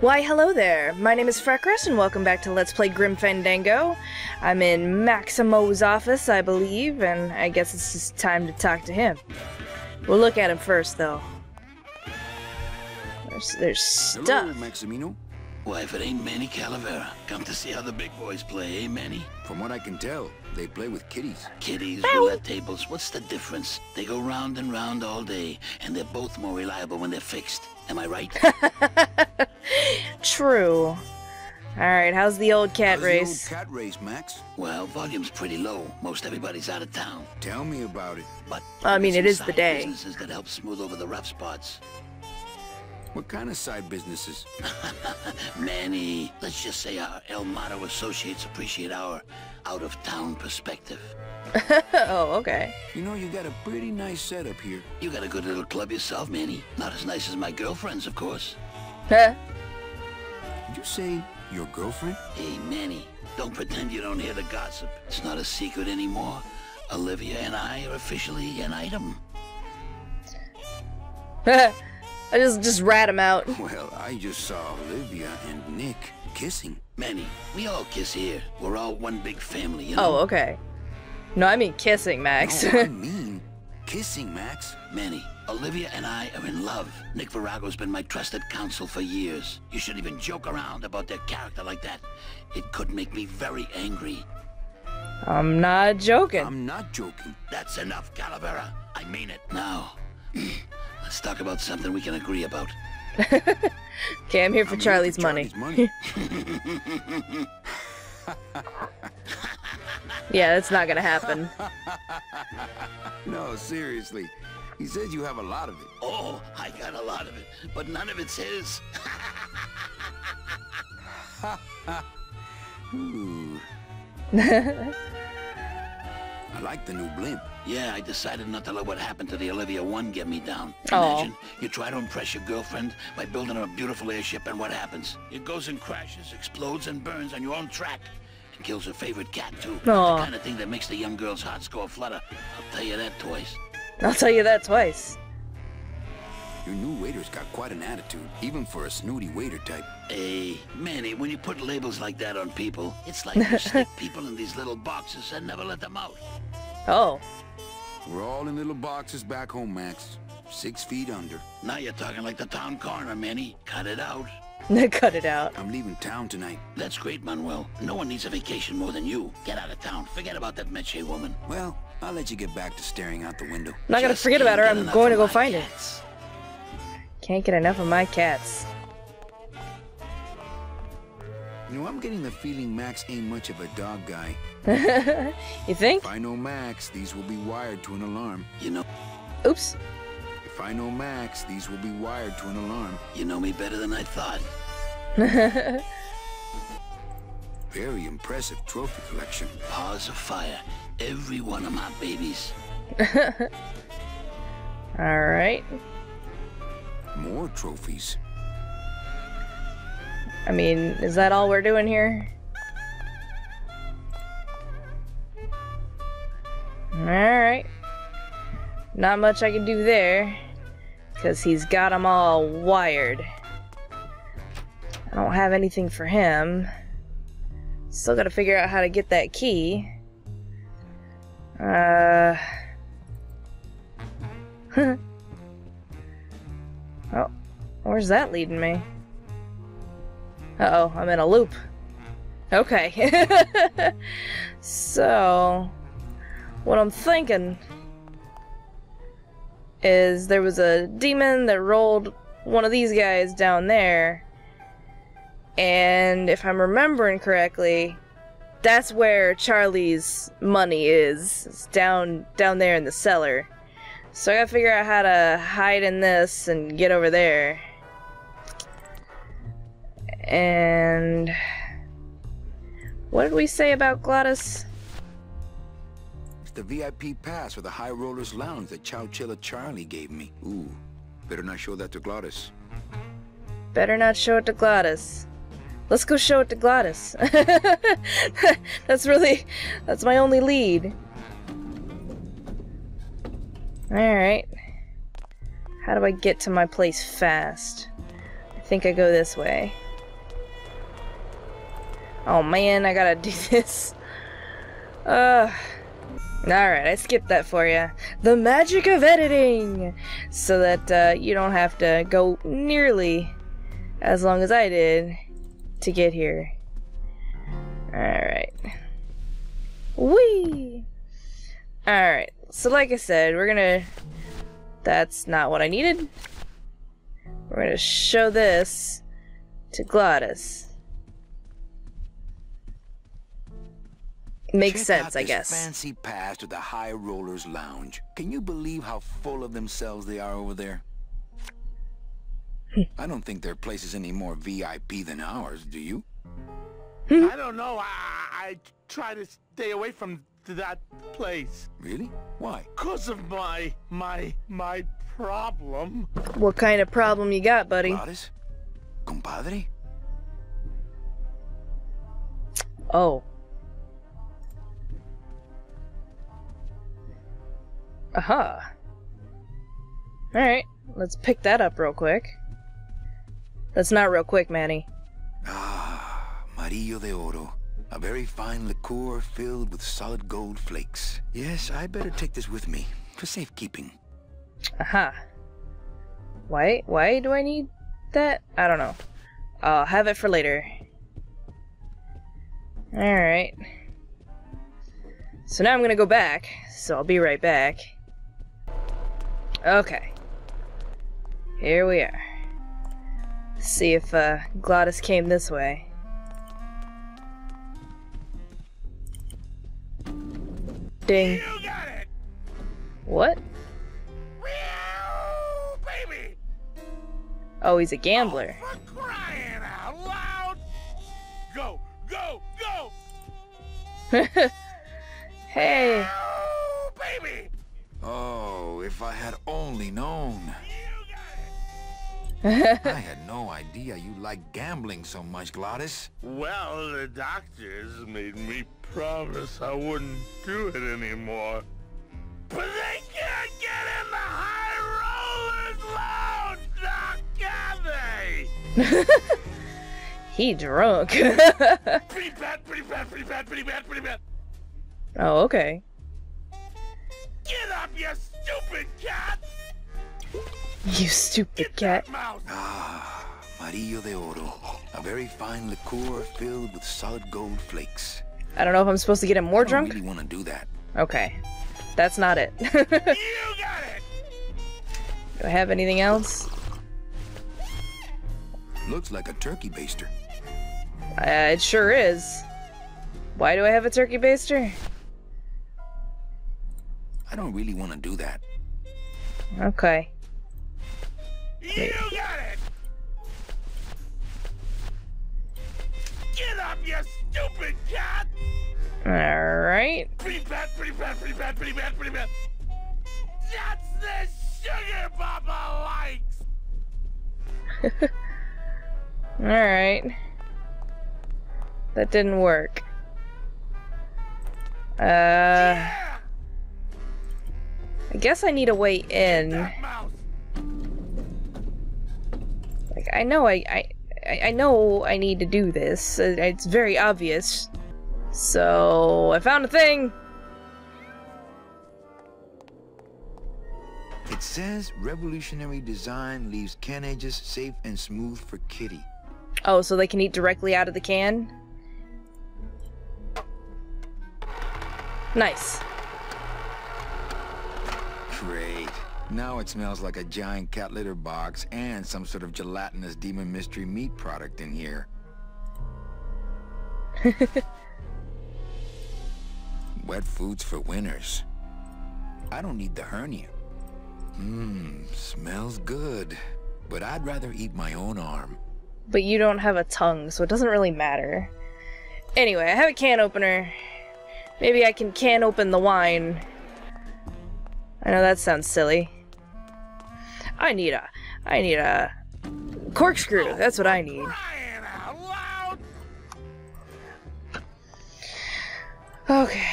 Why hello there, my name is Freckris and welcome back to Let's Play Grim Fandango. I'm in Maximo's office, I believe, and I guess it's just time to talk to him. We'll look at him first, though. There's stuff. Hello, Maximino. Why, if it ain't Manny Calavera. Come to see how the big boys play, eh, Manny? From what I can tell, they play with kiddies. Kiddies, roulette tables, what's the difference? They go round and round all day, and they're both more reliable when they're fixed. Am I right? True. Alright, how's the old cat race? The old cat race, Max? Well, volume's pretty low. Most everybody's out of town. Tell me about it. But I mean, it is the day. Businesses that help smooth over the rough spots. What kind of side businesses? Manny, let's just say our El Mato associates appreciate our out-of-town perspective. Oh, okay. You know, you got a pretty nice setup here. You got a good little club yourself, Manny. Not as nice as my girlfriend's, of course. Huh? Did you say your girlfriend? Hey, Manny, don't pretend you don't hear the gossip. It's not a secret anymore. Olivia and I are officially an item. I just rat him out. Well, I just saw Olivia and Nick kissing. Manny, we all kiss here. We're all one big family, you know? Oh, okay. No, I mean kissing, Max. No, I mean kissing, Max. Manny, Olivia and I are in love. Nick Virago's been my trusted counsel for years. You shouldn't even joke around about their character like that. It could make me very angry. I'm not joking. I'm not joking. That's enough, Calavera. I mean it. Now, let's talk about something we can agree about. Okay, I'm here for Charlie's money. Yeah, that's not gonna happen. No, seriously. He says you have a lot of it. Oh, I got a lot of it, but none of it's his. Ooh. I like the new blimp. Yeah, I decided not to let what happened to the Olivia 1 get me down. Imagine, you try to impress your girlfriend by building her a beautiful airship, and what happens? It goes and crashes, explodes, and burns on your own track. And kills her favorite cat, too. Aww. The kind of thing that makes the young girl's hearts go aflutter. I'll tell you that twice. I'll tell you that twice. Your new waiter's got quite an attitude, even for a snooty waiter type. Hey, Manny, when you put labels like that on people, it's like you stick people in these little boxes and never let them out. Oh. We're all in little boxes back home, Max. 6 feet under. Now you're talking like the town corner, Manny. Cut it out. Cut it out. I'm leaving town tonight. That's great, Manuel. No one needs a vacation more than you. Get out of town. Forget about that Meche woman. Well, I'll let you get back to staring out the window. I'm not going to forget about her. I'm going to go find it. Can't get enough of my cats. You know, I'm getting the feeling Max ain't much of a dog guy. You think? If I know Max, these will be wired to an alarm. You know... Oops. If I know Max, these will be wired to an alarm. You know me better than I thought. Very impressive trophy collection. Paws of fire. Every one of my babies. Alright. More trophies. I mean, is that all we're doing here? Alright. Not much I can do there. Because he's got them all wired. I don't have anything for him. Still gotta figure out how to get that key. Oh, where's that leading me? Uh-oh, I'm in a loop. Okay. So, what I'm thinking is there was a demon that rolled one of these guys down there. And if I'm remembering correctly, that's where Charlie's money is. It's down there in the cellar. So I gotta figure out how to hide in this and get over there. And what did we say about Glottis? It's the VIP pass for the High Rollers Lounge that Chowchilla Charlie gave me. Ooh, better not show that to Glottis. Better not show it to Glottis. Let's go show it to Glottis. That's my only lead. Alright. How do I get to my place fast? I think I go this way. Oh man, I gotta do this. Alright, I skipped that for you. The magic of editing! So that you don't have to go nearly as long as I did to get here. Alright. Whee! Alright, so like I said, we're gonna... That's not what I needed. We're gonna show this to Glottis. Makes sense, I guess. Check out this fancy pass to the High Rollers Lounge. Can you believe how full of themselves they are over there? I don't think their place is any more VIP than ours, do you? I don't know. I try to stay away from that place. Really? Why? Because of my problem. What kind of problem you got, buddy? Glottis? Compadre? Oh. Aha. Alright, let's pick that up real quick. That's not real quick, Manny. Ah, Mario de Oro. A very fine liqueur filled with solid gold flakes. Yes, I better take this with me for safekeeping. Aha. Why do I need that? I don't know. I'll have it for later. Alright. So now I'm gonna go back, so I'll be right back. Okay. Here we are. Let's see if Glottis came this way. Ding. You got it. What? Real baby. Oh, he's a gambler. Oh, for crying out loud. Go, go, go. Hey. Oh, baby. Oh, if I had only known. I had no idea you liked gambling so much, Glottis. Well, the doctors made me promise I wouldn't do it anymore. But they can't get in the High Rollers Lounge, now can they? He drunk. Pretty bad, pretty bad, pretty bad, pretty bad, pretty bad. Oh, okay. Get up, you stupid cat! You stupid cat. Ah, Mario de Oro. A very fine liqueur filled with solid gold flakes. I don't know if I'm supposed to get him more drunk. I don't really want to do that. Okay. That's not it. You got it. Do I have anything else? Looks like a turkey baster. It sure is. Why do I have a turkey baster? I don't really want to do that. Okay. You got it! Get up, you stupid cat! Alright. Pretty bad, pretty bad, pretty bad, pretty bad, pretty bad. That's the sugar Papa likes! Alright. That didn't work. Yeah. I guess I need a way in. I know I know I need to do this. It's very obvious. So I found a thing. It says revolutionary design leaves can edges safe and smooth for kitty. Oh, so they can eat directly out of the can? Nice. Great. Now it smells like a giant cat litter box and some sort of gelatinous demon mystery meat product in here. Wet foods for winners. I don't need the hernia. Mmm, smells good. But I'd rather eat my own arm. But you don't have a tongue, so it doesn't really matter. Anyway, I have a can opener. Maybe I can open the wine. I know that sounds silly. I need a corkscrew. That's what I need. Okay.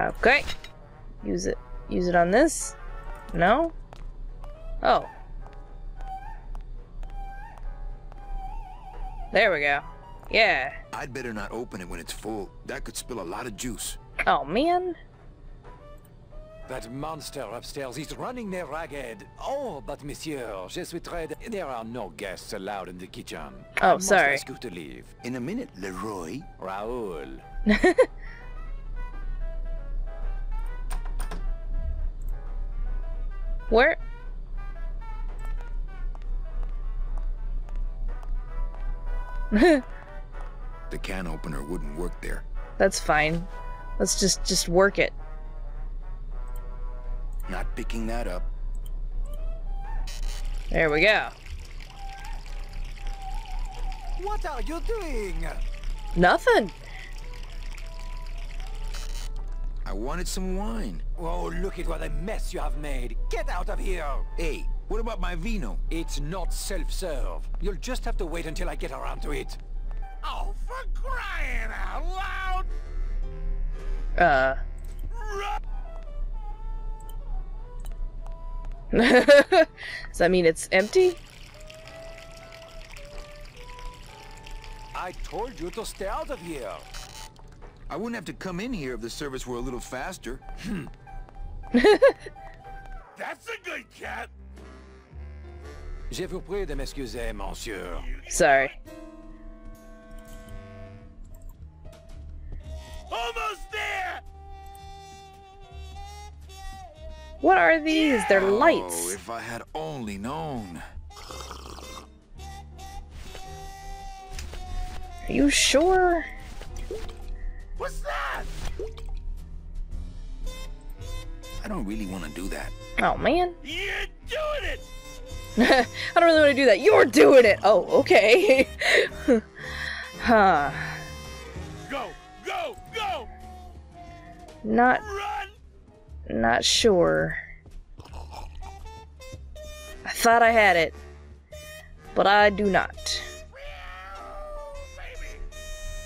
Okay. Use it on this. No? Oh. There we go. Yeah. I'd better not open it when it's full. That could spill a lot of juice. Oh, man. That monster upstairs is running their ragged. Oh, but monsieur, je suis très... There are no guests allowed in the kitchen. Oh, sorry. I must ask you to leave. In a minute, Leroy. Raoul. Where? The can opener wouldn't work there. That's fine. Let's just work it. Not picking that up. There we go. What are you doing? Nothing. I wanted some wine. Oh, look at what a mess you have made. Get out of here. Hey. What about my vino? It's not self-serve. You'll just have to wait until I get around to it. Oh, for crying out loud! Does that mean it's empty? I told you to stay out of here. I wouldn't have to come in here if the service were a little faster. That's a good cat. Je vous prie de m'excuser, monsieur. Sorry. Almost there! What are these? Yeah. They're lights. Oh, if I had only known. Are you sure? What's that? I don't really want to do that. Oh, man. You're doing it! I don't really want to do that. You're doing it! Oh, okay. Huh. Go! Go! Go! Not... Run! Not sure. I thought I had it. But I do not.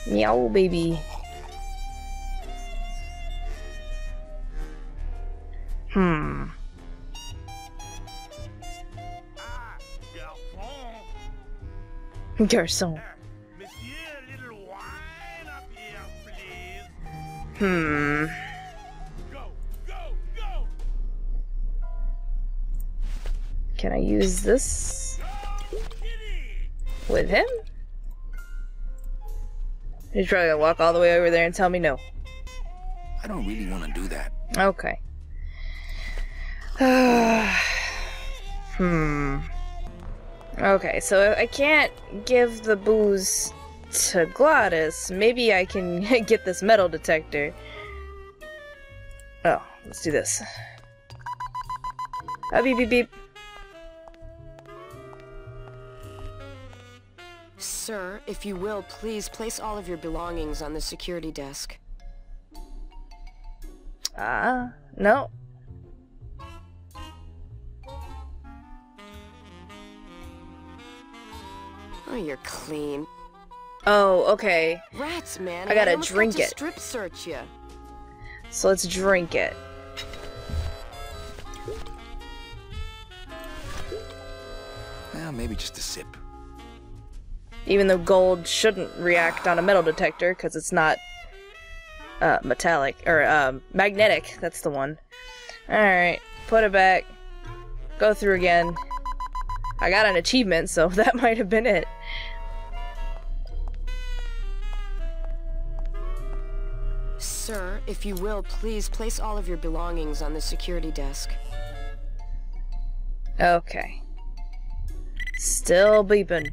Meow, baby. Hmm. Garçon. Hmm. Go, go, go. Can I use this with him? He's probably gonna walk all the way over there and tell me no. I don't really want to do that. Okay. Hmm. Okay, so I can't give the booze to Glottis. Maybe I can get this metal detector. Oh, let's do this. Oh, beep, beep, beep. Sir, if you will, please place all of your belongings on the security desk. Ah, no. Oh, you're clean. Oh, okay. Rats, man. I gotta drink it. Strip search you. So let's drink it. Well, maybe just a sip. Even though gold shouldn't react on a metal detector because it's not metallic or magnetic. That's the one. All right, put it back. Go through again. I got an achievement, so that might have been it. Sir, if you will, please place all of your belongings on the security desk. Okay. Still beeping.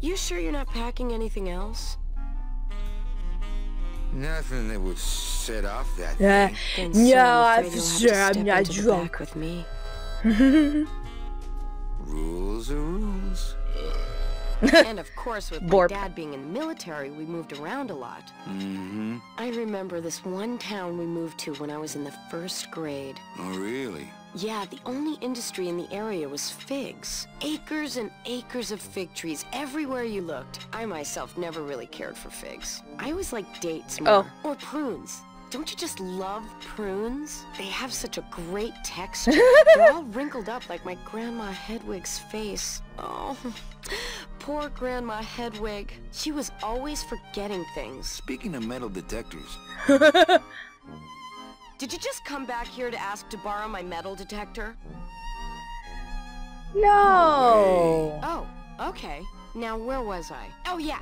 You sure you're not packing anything else? Nothing that would set off that thing. Then, no, I'm sure I'm not drunk with me. Rules are rules. And of course, with my dad being in the military, we moved around a lot. Mm-hmm. I remember this one town we moved to when I was in the first grade. Oh, really? Yeah, the only industry in the area was figs. Acres and acres of fig trees everywhere you looked. I myself never really cared for figs. I always liked dates more, or prunes. Don't you just love prunes? They have such a great texture. They're all wrinkled up like my Grandma Hedwig's face. Oh, poor Grandma Hedwig. She was always forgetting things. Speaking of metal detectors. Did you just come back here to ask to borrow my metal detector? No. Oh, okay. Now where was I? Oh yeah.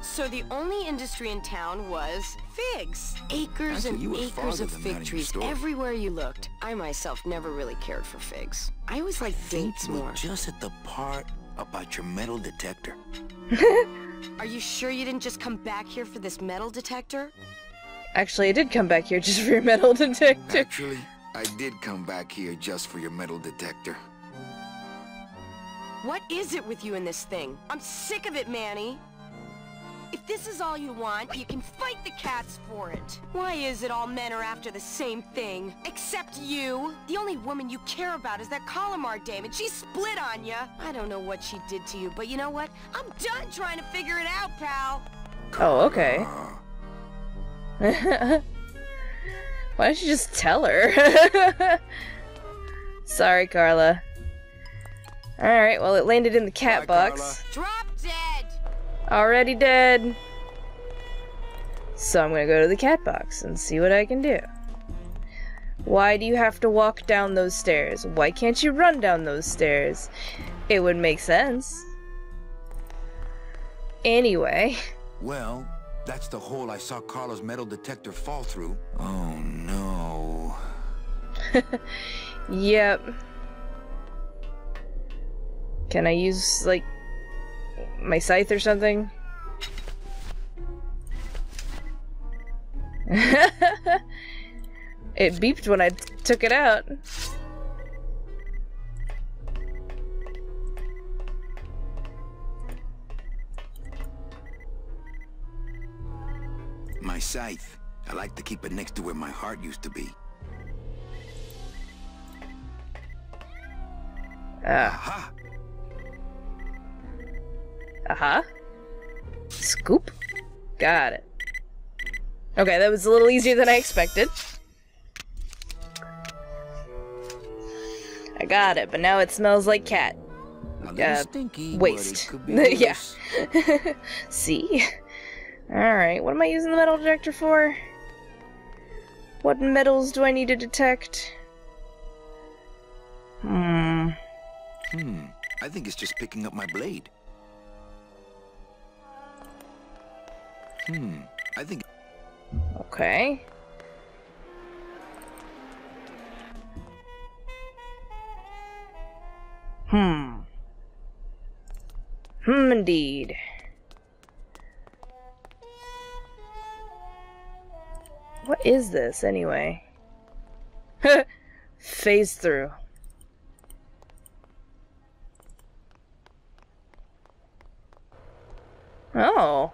So the only industry in town was figs. Acres and acres of fig trees everywhere you looked. I myself never really cared for figs. I always liked dates more. Just at the part about your metal detector. Are you sure you didn't just come back here for this metal detector? Actually, I did come back here just for your metal detector. Actually, I did come back here just for your metal detector. What is it with you in this thing? I'm sick of it, Manny. If this is all you want, you can fight the cats for it. Why is it all men are after the same thing? Except you. The only woman you care about is that Colomar dame, and she split on you. I don't know what she did to you, but you know what? I'm done trying to figure it out, pal. Oh, okay. Why don't you just tell her? Sorry, Carla. Alright, well, it landed in the cat box. Carla. Drop dead! Already dead. So I'm gonna go to the cat box and see what I can do. Why do you have to walk down those stairs? Why can't you run down those stairs? It would make sense. Anyway. Well, that's the hole I saw Carla's metal detector fall through. Oh no. Yep. Can I use, like, my scythe or something? It beeped when I took it out. My scythe. I like to keep it next to where my heart used to be. Aha! Uh-huh. Scoop. Got it. Okay, that was a little easier than I expected. I got it, but now it smells like cat. Waste. Yeah. See? Alright, what am I using the metal detector for? What metals do I need to detect? I think it's just picking up my blade. I think... Okay. Indeed. What is this, anyway? Phase through. Oh.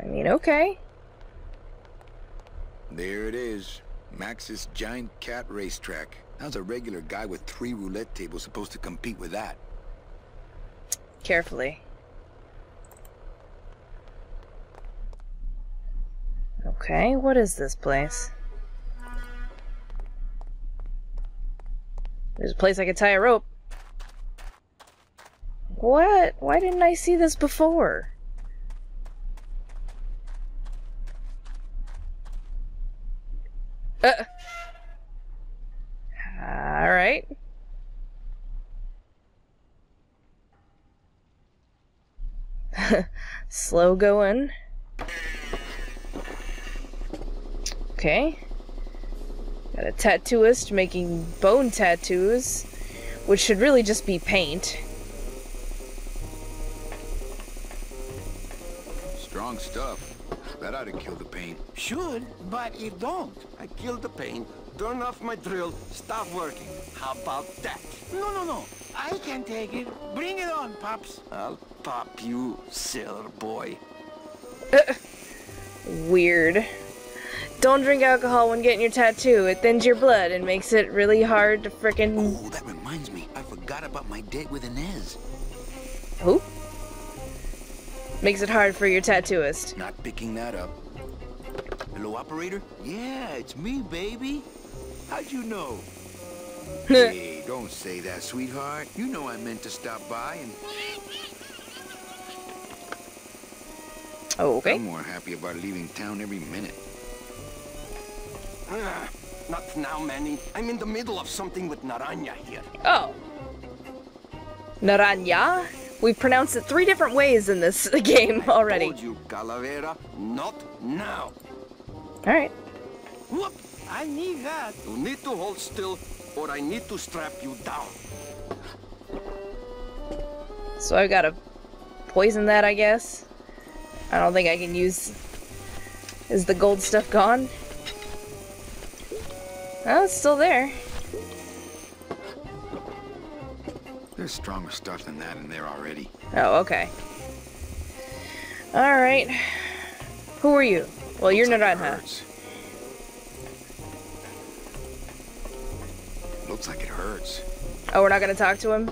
I mean, okay. There it is. Max's giant cat racetrack. How's a regular guy with 3 roulette tables supposed to compete with that? Carefully. Okay, what is this place? There's a place I could tie a rope. What? Why didn't I see this before? All right. Slow going. Okay. Got a tattooist making bone tattoos, which should really just be paint. Strong stuff. That ought to kill the pain. Should, but it don't. I killed the pain, turn off my drill, stop working. How about that? No, no, no. I can take it. Bring it on, Pops. I'll pop you, silver boy. Weird. Don't drink alcohol when getting your tattoo. It thins your blood and makes it really hard to frickin'... Oh, that reminds me. I forgot about my date with Inez. Who? Makes it hard for your tattooist. Not picking that up. Hello, operator? Yeah, it's me, baby. How'd you know? Hey, don't say that, sweetheart. You know I meant to stop by and... Oh, okay. I'm more happy about leaving town every minute. Not now, Manny. I'm in the middle of something with Naranja here. Oh. Naranja? We've pronounced it 3 different ways in this game already. I told you, Calavera, not now. Alright. Look, I need that. You need to hold still, or I need to strap you down. So I've got to poison that, I guess. I don't think I can use... Is the gold stuff gone? Oh, it's still there. There's stronger stuff than that in there already. Oh, okay. Alright. Who are you? Well, you're Naranja. Looks like it hurts. Oh, we're not gonna talk to him?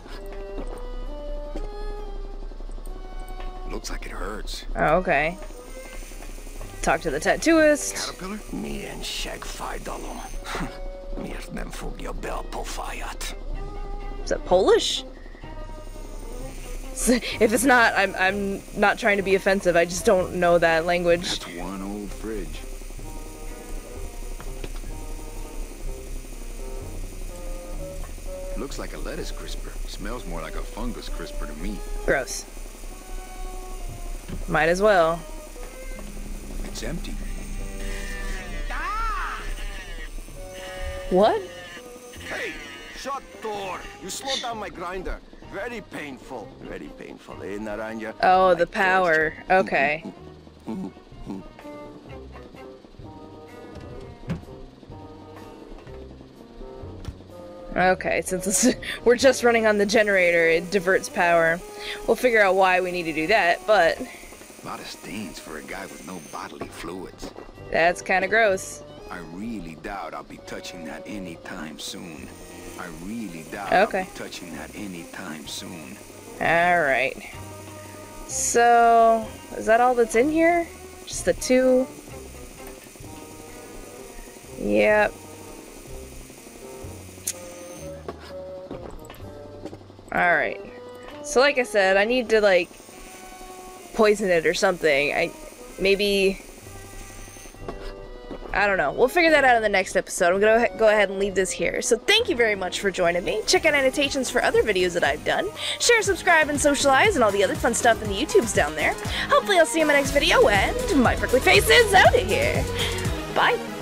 Looks like it hurts. Oh, okay. Talk to the tattooist. Caterpillar? Me and Shag Fi Dalom. Is that Polish? If it's not, I'm not trying to be offensive. I just don't know that language. That's one old fridge. Looks like a lettuce crisper. Smells more like a fungus crisper to me. Gross. Might as well. It's empty. What? Hey, shut door. You slowed down my grinder. Very painful. Very painful, eh, Naranja? Oh, the power. Okay. Okay, since we're just running on the generator, it diverts power. We'll figure out why we need to do that, but... A lot of stains for a guy with no bodily fluids. That's kind of gross. I really doubt I'll be touching that anytime soon. I really doubt I'll be touching that anytime soon. Alright. So, is that all that's in here? Just the 2? Yep. Alright. So like I said, I need to like poison it or something. I don't know. We'll figure that out in the next episode. I'm going to go ahead and leave this here. So thank you very much for joining me. Check out annotations for other videos that I've done. Share, subscribe, and socialize, and all the other fun stuff in the YouTubes down there. Hopefully I'll see you in my next video, and my prickly face is out of here. Bye.